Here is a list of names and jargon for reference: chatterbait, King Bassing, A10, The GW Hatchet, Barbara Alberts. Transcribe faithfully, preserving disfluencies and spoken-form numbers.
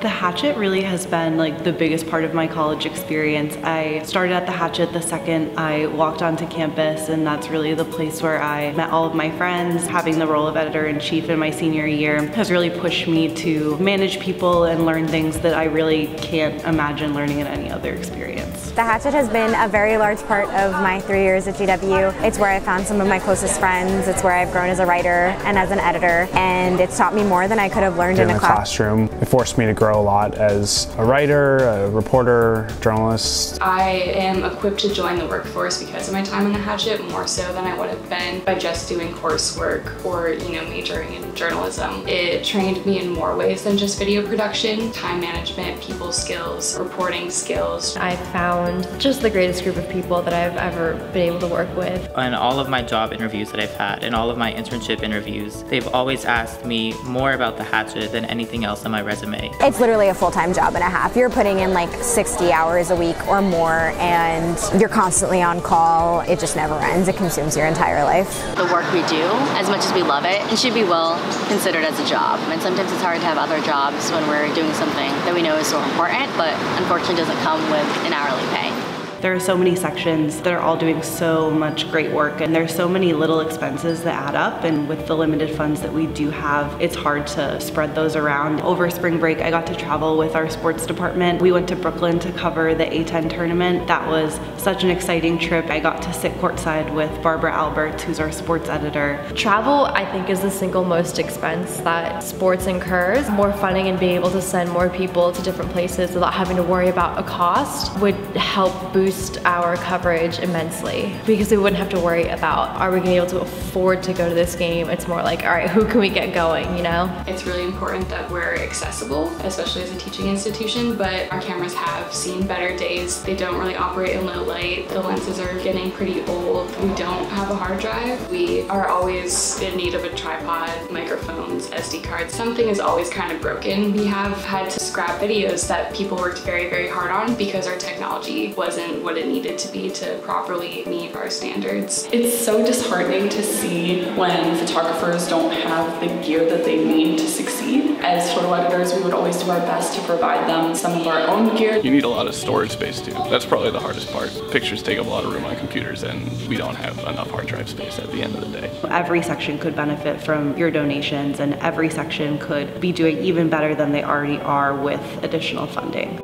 The Hatchet really has been like the biggest part of my college experience. I started at the Hatchet the second I walked onto campus, and that's really the place where I met all of my friends. Having the role of editor-in-chief in my senior year has really pushed me to manage people and learn things that I really can't imagine learning in any other experience. The Hatchet has been a very large part of my three years at G W. It's where I found some of my closest friends. It's where I've grown as a writer and as an editor, and it's taught me more than I could have learned in, in a class classroom. It forced me to grow a lot as a writer, a reporter, journalist. I am equipped to join the workforce because of my time in the Hatchet, more so than I would have been by just doing coursework or, you know, majoring in journalism. It trained me in more ways than just video production: time management, people skills, reporting skills. I found just the greatest group of people that I've ever been able to work with. In all of my job interviews that I've had and all of my internship interviews, they've always asked me more about the Hatchet than anything else on my resume. It's It's literally a full-time job and a half. You're putting in like sixty hours a week or more, and you're constantly on call. It just never ends. It consumes your entire life. The work we do, as much as we love it, it should be well considered as a job. And sometimes it's hard to have other jobs when we're doing something that we know is so important, but unfortunately doesn't come with an hourly pay. There are so many sections that are all doing so much great work, and there's so many little expenses that add up, and with the limited funds that we do have, it's hard to spread those around. Over spring break, I got to travel with our sports department. We went to Brooklyn to cover the A ten tournament. That was such an exciting trip. I got to sit courtside with Barbara Alberts, who's our sports editor. Travel, I think, is the single most expense that sports incurs. More funding and being able to send more people to different places without having to worry about a cost would help boost our coverage immensely, because we wouldn't have to worry about, are we going to be able to afford to go to this game? It's more like, all right, who can we get going, you know? It's really important that we're accessible, especially as a teaching institution, but our cameras have seen better days. They don't really operate in low light. The lenses are getting pretty old. We don't have a hard drive. We are always in need of a tripod, microphones, S D cards. Something is always kind of broken. We have had to scrap videos that people worked very, very hard on because our technology wasn't what it needed to be to properly meet our standards. It's so disheartening to see when photographers don't have the gear that they need to succeed. As photo editors, we would always do our best to provide them some of our own gear. You need a lot of storage space too. That's probably the hardest part. Pictures take up a lot of room on computers, and we don't have enough hard drive space at the end of the day. Every section could benefit from your donations, and every section could be doing even better than they already are with additional funding.